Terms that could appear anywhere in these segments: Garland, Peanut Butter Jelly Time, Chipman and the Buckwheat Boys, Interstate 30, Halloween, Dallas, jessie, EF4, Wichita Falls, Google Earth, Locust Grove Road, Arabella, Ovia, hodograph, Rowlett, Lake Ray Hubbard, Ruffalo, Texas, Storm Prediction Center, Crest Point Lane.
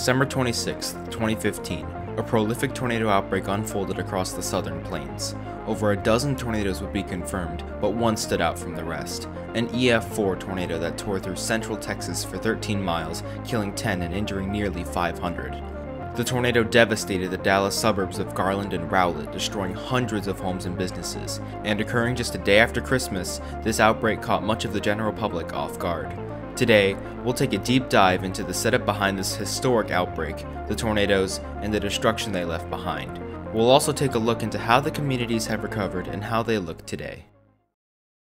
December 26, 2015, a prolific tornado outbreak unfolded across the southern plains. Over a dozen tornadoes would be confirmed, but one stood out from the rest, an EF4 tornado that tore through central Texas for 13 miles, killing 10 and injuring nearly 500. The tornado devastated the Dallas suburbs of Garland and Rowlett, destroying hundreds of homes and businesses, and occurring just a day after Christmas, this outbreak caught much of the general public off guard. Today, we'll take a deep dive into the setup behind this historic outbreak, the tornadoes, and the destruction they left behind. We'll also take a look into how the communities have recovered and how they look today.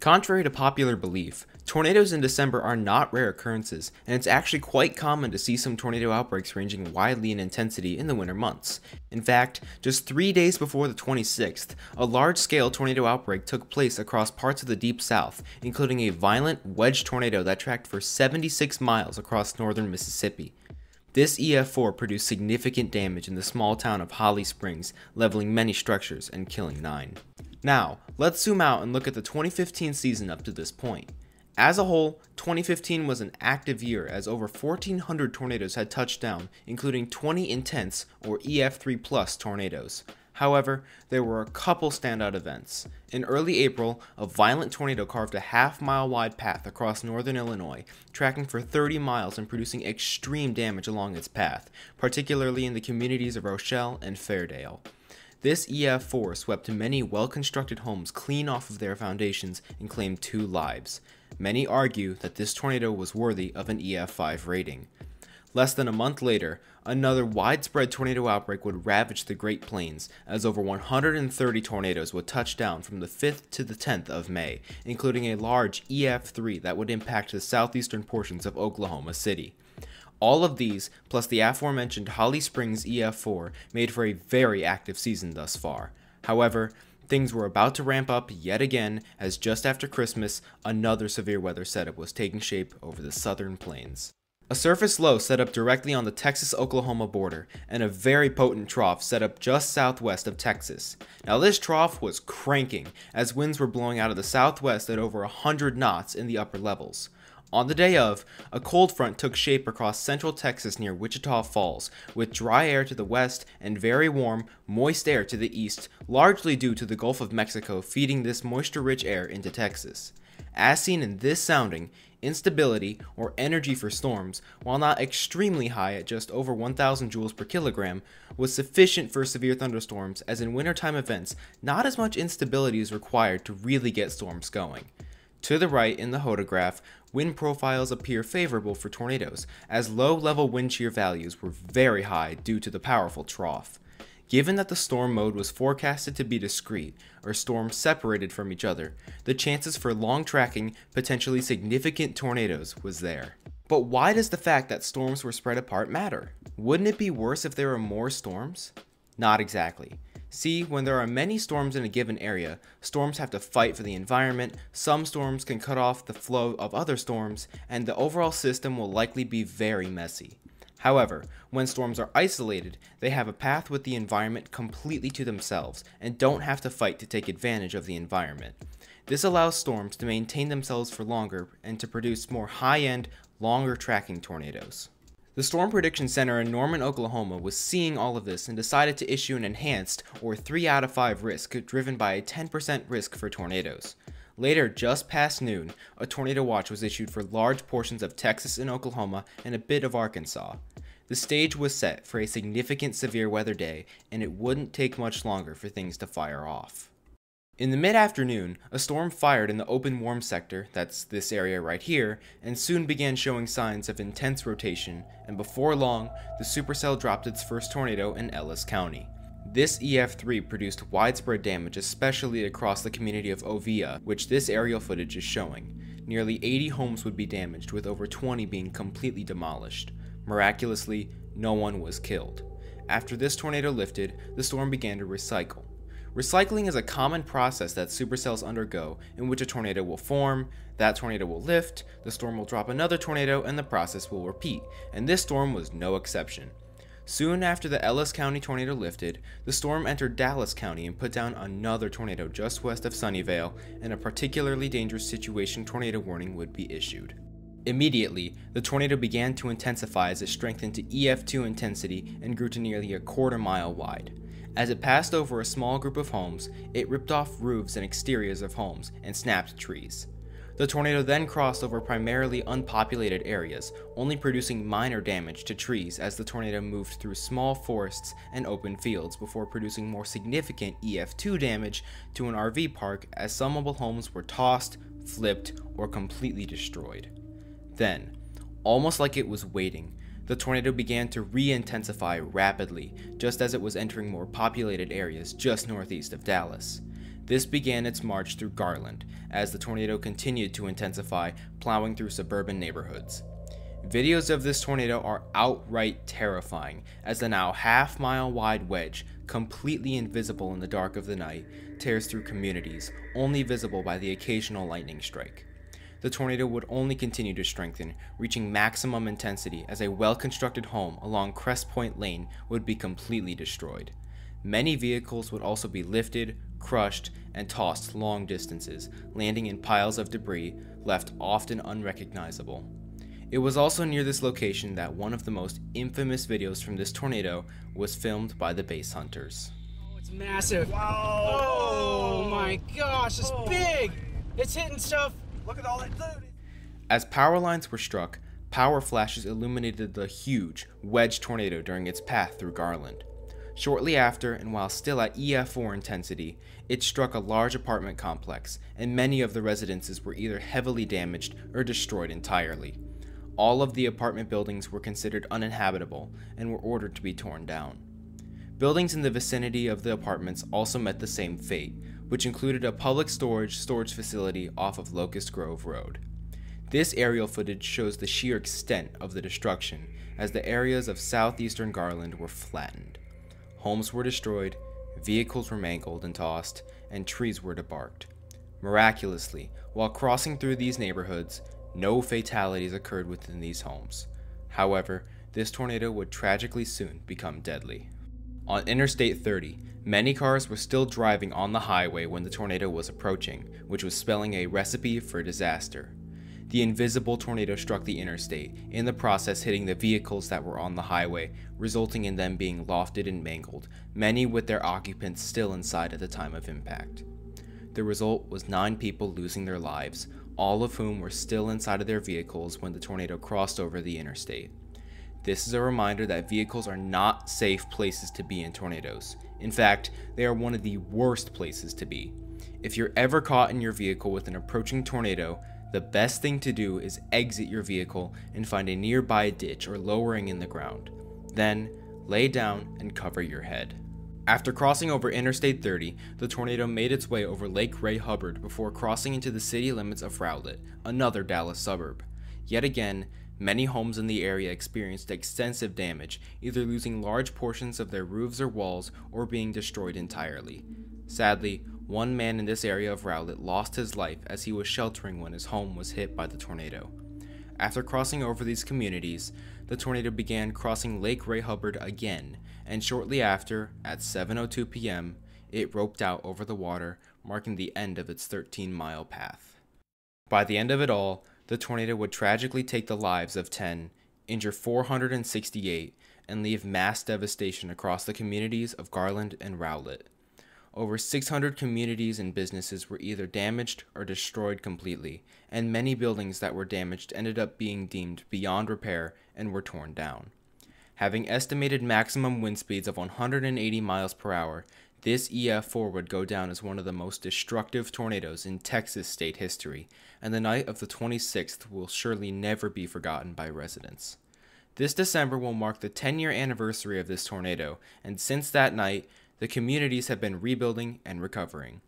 Contrary to popular belief, tornadoes in December are not rare occurrences, and it's actually quite common to see some tornado outbreaks ranging widely in intensity in the winter months. In fact, just 3 days before the 26th, a large-scale tornado outbreak took place across parts of the Deep South, including a violent, wedge tornado that tracked for 76 miles across northern Mississippi. This EF4 produced significant damage in the small town of Holly Springs, leveling many structures and killing 9. Now, let's zoom out and look at the 2015 season up to this point. As a whole, 2015 was an active year as over 1,400 tornadoes had touched down, including 20 intense or EF3+ tornadoes. However, there were a couple standout events. In early April, a violent tornado carved a half-mile wide path across northern Illinois, tracking for 30 miles and producing extreme damage along its path, particularly in the communities of Rochelle and Fairdale. This EF4 swept many well-constructed homes clean off of their foundations and claimed 2 lives. Many argue that this tornado was worthy of an EF5 rating. Less than a month later, another widespread tornado outbreak would ravage the Great Plains, as over 130 tornadoes would touch down from the 5th to the 10th of May, including a large EF3 that would impact the southeastern portions of Oklahoma City. All of these, plus the aforementioned Holly Springs EF4, made for a very active season thus far. However, things were about to ramp up yet again, as just after Christmas, another severe weather setup was taking shape over the southern plains. A surface low set up directly on the Texas-Oklahoma border, and a very potent trough set up just southwest of Texas. Now this trough was cranking, as winds were blowing out of the southwest at over 100 knots in the upper levels. On the day of, a cold front took shape across central Texas near Wichita Falls, with dry air to the west and very warm, moist air to the east, largely due to the Gulf of Mexico feeding this moisture-rich air into Texas. As seen in this sounding, instability, or energy for storms, while not extremely high at just over 1,000 joules per kilogram, was sufficient for severe thunderstorms, as in wintertime events, not as much instability is required to really get storms going. To the right in the hodograph, wind profiles appear favorable for tornadoes, as low-level wind shear values were very high due to the powerful trough. Given that the storm mode was forecasted to be discrete, or storms separated from each other, the chances for long tracking, potentially significant tornadoes was there. But why does the fact that storms were spread apart matter? Wouldn't it be worse if there were more storms? Not exactly. See, when there are many storms in a given area, storms have to fight for the environment, some storms can cut off the flow of other storms, and the overall system will likely be very messy. However, when storms are isolated, they have a path with the environment completely to themselves and don't have to fight to take advantage of the environment. This allows storms to maintain themselves for longer and to produce more high-end, longer tracking tornadoes. The Storm Prediction Center in Norman, Oklahoma was seeing all of this and decided to issue an enhanced, or 3 out of 5 risk, driven by a 10% risk for tornadoes. Later, just past noon, a tornado watch was issued for large portions of Texas and Oklahoma and a bit of Arkansas. The stage was set for a significant severe weather day, and it wouldn't take much longer for things to fire off. In the mid-afternoon, a storm fired in the open warm sector, that's this area right here, and soon began showing signs of intense rotation, and before long, the supercell dropped its first tornado in Ellis County. This EF3 produced widespread damage, especially across the community of Ovia, which this aerial footage is showing. Nearly 80 homes would be damaged, with over 20 being completely demolished. Miraculously, no one was killed. After this tornado lifted, the storm began to recycle. Recycling is a common process that supercells undergo, in which a tornado will form, that tornado will lift, the storm will drop another tornado, and the process will repeat, and this storm was no exception. Soon after the Ellis County tornado lifted, the storm entered Dallas County and put down another tornado just west of Sunnyvale, and a particularly dangerous situation tornado warning would be issued. Immediately, the tornado began to intensify as it strengthened to EF2 intensity and grew to nearly a quarter-mile wide. As it passed over a small group of homes, it ripped off roofs and exteriors of homes and snapped trees. The tornado then crossed over primarily unpopulated areas, only producing minor damage to trees as the tornado moved through small forests and open fields before producing more significant EF2 damage to an RV park as some mobile homes were tossed, flipped, or completely destroyed. Then, almost like it was waiting, the tornado began to re-intensify rapidly just as it was entering more populated areas just northeast of Dallas. This began its march through Garland as the tornado continued to intensify, plowing through suburban neighborhoods. Videos of this tornado are outright terrifying as the now half-mile wide wedge, completely invisible in the dark of the night, tears through communities, only visible by the occasional lightning strike. The tornado would only continue to strengthen, reaching maximum intensity as a well-constructed home along Crest Point Lane would be completely destroyed. Many vehicles would also be lifted, crushed, and tossed long distances, landing in piles of debris, left often unrecognizable. It was also near this location that one of the most infamous videos from this tornado was filmed by the base hunters. Oh, it's massive. Wow. Oh my gosh, it's big. It's hitting stuff. Look at all that food. As power lines were struck, power flashes illuminated the huge wedge tornado during its path through Garland. Shortly after, and while still at EF4 intensity, it struck a large apartment complex, and many of the residences were either heavily damaged or destroyed entirely. All of the apartment buildings were considered uninhabitable and were ordered to be torn down. Buildings in the vicinity of the apartments also met the same fate, which included a public storage facility off of Locust Grove Road. This aerial footage shows the sheer extent of the destruction, as the areas of southeastern Garland were flattened. Homes were destroyed, vehicles were mangled and tossed, and trees were debarked. Miraculously, while crossing through these neighborhoods, no fatalities occurred within these homes. However, this tornado would tragically soon become deadly. On Interstate 30, many cars were still driving on the highway when the tornado was approaching, which was spelling a recipe for disaster. The invisible tornado struck the interstate, in the process hitting the vehicles that were on the highway, resulting in them being lofted and mangled, many with their occupants still inside at the time of impact. The result was 9 people losing their lives, all of whom were still inside of their vehicles when the tornado crossed over the interstate. This is a reminder that vehicles are not safe places to be in tornadoes. In fact, they are one of the worst places to be. If you're ever caught in your vehicle with an approaching tornado, the best thing to do is exit your vehicle and find a nearby ditch or lowering in the ground. Then, lay down and cover your head. After crossing over Interstate 30, the tornado made its way over Lake Ray Hubbard before crossing into the city limits of Rowlett, another Dallas suburb. Yet again, many homes in the area experienced extensive damage, either losing large portions of their roofs or walls or being destroyed entirely. Sadly, one man in this area of Rowlett lost his life as he was sheltering when his home was hit by the tornado. After crossing over these communities, the tornado began crossing Lake Ray Hubbard again, and shortly after, at 7:02 p.m., it roped out over the water, marking the end of its 13-mile path. By the end of it all, the tornado would tragically take the lives of 10, injure 468, and leave mass devastation across the communities of Garland and Rowlett. Over 600 communities and businesses were either damaged or destroyed completely, and many buildings that were damaged ended up being deemed beyond repair and were torn down. Having estimated maximum wind speeds of 180 miles per hour, this EF4 would go down as one of the most destructive tornadoes in Texas state history, and the night of the 26th will surely never be forgotten by residents. This December will mark the 10-year anniversary of this tornado, and since that night, the communities have been rebuilding and recovering.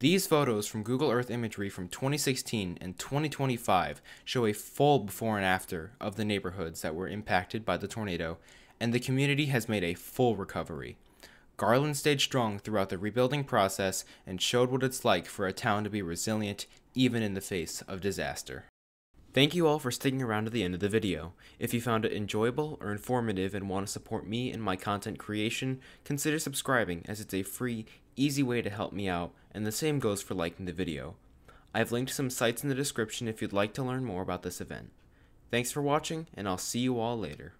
These photos from Google Earth imagery from 2016 and 2025 show a full before and after of the neighborhoods that were impacted by the tornado, and the community has made a full recovery. Garland stayed strong throughout the rebuilding process and showed what it's like for a town to be resilient even in the face of disaster. Thank you all for sticking around to the end of the video. If you found it enjoyable or informative and want to support me in my content creation, consider subscribing as it's a free, easy way to help me out, and the same goes for liking the video. I've linked some sites in the description if you'd like to learn more about this event. Thanks for watching, and I'll see you all later.